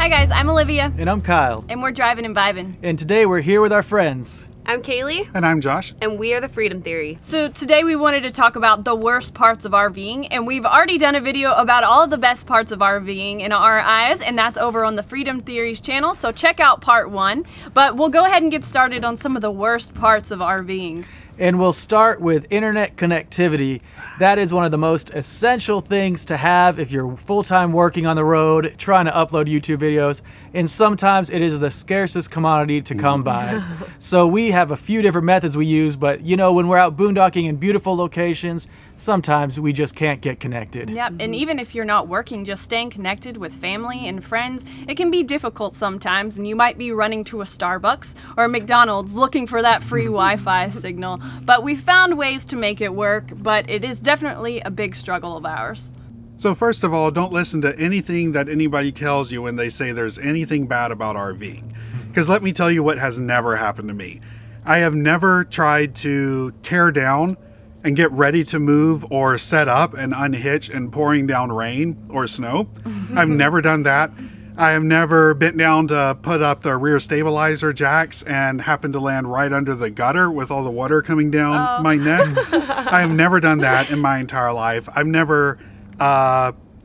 Hi guys, I'm Olivia. And I'm Kyle. And we're Drivin' and Vibin'. And today we're here with our friends. I'm Kaylee. And I'm Josh. And we are The Freedom Theory. So today we wanted to talk about the worst parts of RVing, and we've already done a video about all of the best parts of RVing in our eyes, and that's over on the Freedom Theory's channel, so check out part 1. But we'll go ahead and get started on some of the worst parts of RVing. And we'll start with internet connectivity. That is one of the most essential things to have if you're full-time working on the road, trying to upload YouTube videos, and sometimes it is the scarcest commodity to come by. So we have a few different methods we use, but you know, when we're out boondocking in beautiful locations, sometimes we just can't get connected. Yep, and even if you're not working, just staying connected with family and friends, it can be difficult sometimes, and you might be running to a Starbucks or a McDonald's looking for that free Wi-Fi signal. But we found ways to make it work, but it is definitely a big struggle of ours. So first of all, don't listen to anything that anybody tells you when they say there's anything bad about RVing. Because let me tell you what has never happened to me. I have never tried to tear down and get ready to move or set up and unhitch and pouring down rain or snow. I've never done that. I have never bent down to put up the rear stabilizer jacks and happened to land right under the gutter with all the water coming down my neck. I have never done that in my entire life. I've never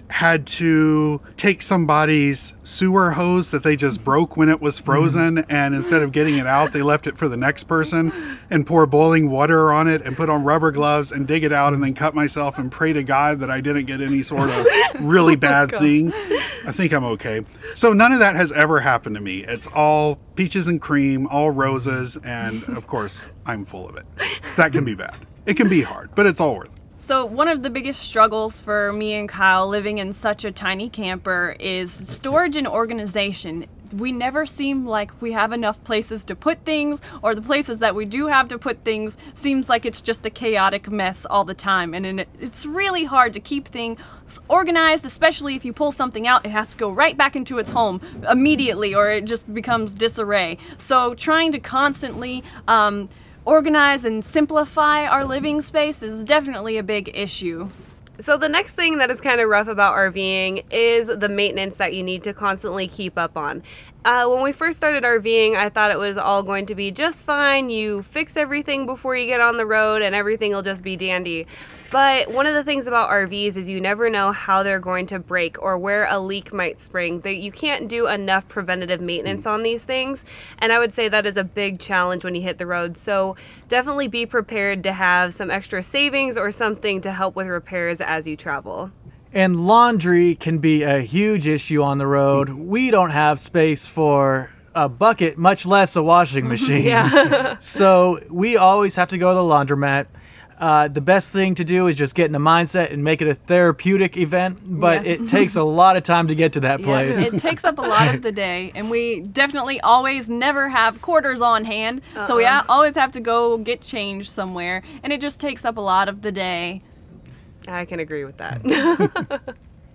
had to take somebody's sewer hose that they just broke when it was frozen, and instead of getting it out, they left it for the next person and pour boiling water on it and put on rubber gloves and dig it out and then cut myself and pray to God that I didn't get any sort of really bad thing. I think I'm okay. So none of that has ever happened to me. It's all peaches and cream, all roses, and of course, I'm full of it. That can be bad. It can be hard, but it's all worth it. So one of the biggest struggles for me and Kyle living in such a tiny camper is storage and organization. We never seem like we have enough places to put things, or the places that we do have to put things seems like it's just a chaotic mess all the time, and it's really hard to keep things organized, especially if you pull something out, it has to go right back into its home immediately or it just becomes disarray. So trying to constantly organize and simplify our living space is definitely a big issue. So the next thing that is kind of rough about RVing is the maintenance that you need to constantly keep up on. When we first started RVing, I thought it was all going to be just fine. You fix everything before you get on the road and everything will just be dandy. But one of the things about RVs is you never know how they're going to break or where a leak might spring. You can't do enough preventative maintenance on these things, and I would say that is a big challenge when you hit the road. So definitely be prepared to have some extra savings or something to help with repairs as you travel. And laundry can be a huge issue on the road. We don't have space for a bucket, much less a washing machine. Yeah. So we always have to go to the laundromat. The best thing to do is just get in the mindset and make it a therapeutic event, but it takes a lot of time to get to that place. Yeah, it takes up a lot of the day, and we definitely always never have quarters on hand, so we always have to go get change somewhere, and it just takes up a lot of the day. I can agree with that.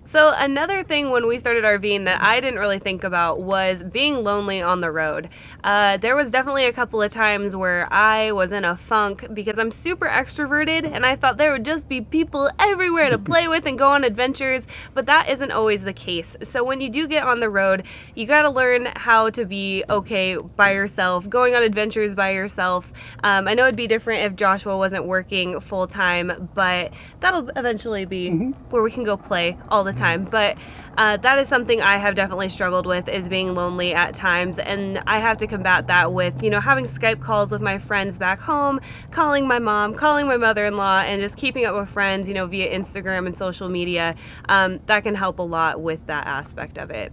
So another thing when we started RVing that I didn't really think about was being lonely on the road. There was definitely a couple of times where I was in a funk because I'm super extroverted and I thought there would just be people everywhere to play with and go on adventures, but that isn't always the case. So when you do get on the road, you gotta learn how to be okay by yourself, going on adventures by yourself. I know it'd be different if Joshua wasn't working full time, but that'll eventually be where we can go play all the time. But that is something I have definitely struggled with, is being lonely at times, and I have to combat that with, you know, having Skype calls with my friends back home, calling my mom, calling my mother-in-law, and just keeping up with friends, you know, via Instagram and social media. That can help a lot with that aspect of it.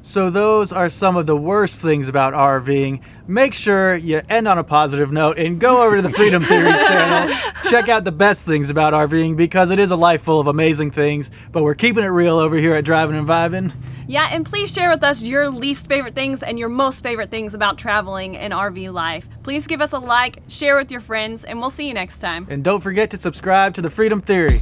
So those are some of the worst things about RVing. Make sure you end on a positive note and go over to the Freedom Theories channel. Check out the best things about RVing, because it is a life full of amazing things, but we're keeping it real over here at Drivin' and Vibin'. Yeah, and please share with us your least favorite things and your most favorite things about traveling and RV life. Please give us a like, share with your friends, and we'll see you next time. And don't forget to subscribe to the Freedom Theory.